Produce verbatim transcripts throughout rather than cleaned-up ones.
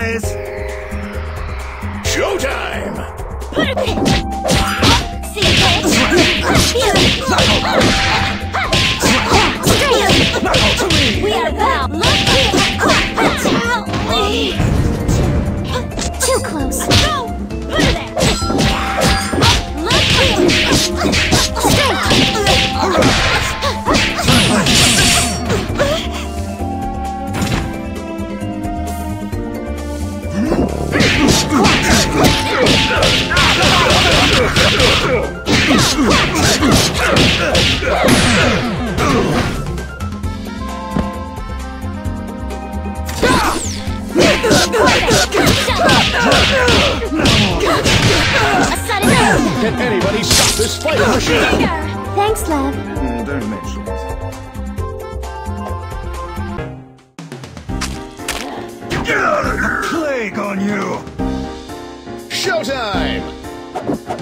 guys. Showtime! We are about too close. Go! Put it there! Can anybody stop this fighting machine? Thanks, love. Mm, don't mention it. Get out of here! Plague on you! Showtime! Oh,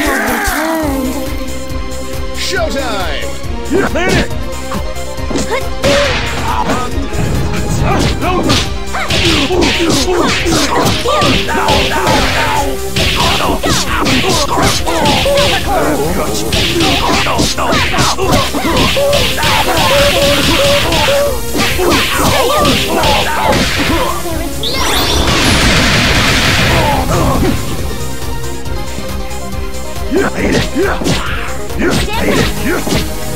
yeah!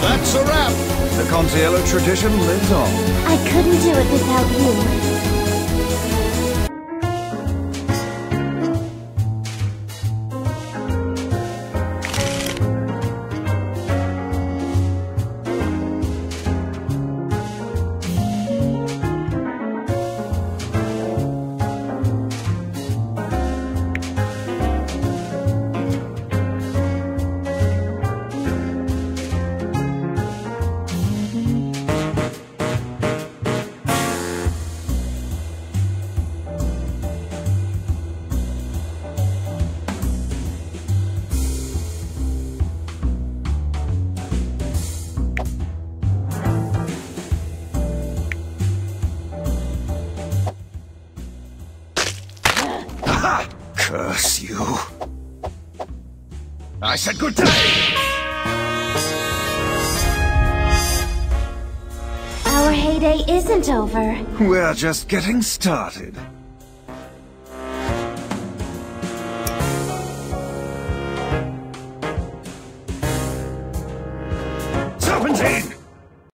That's a wrap! The Consiello tradition lives on. I couldn't do it without you. Curse you. I said good day! Our heyday isn't over. We're just getting started.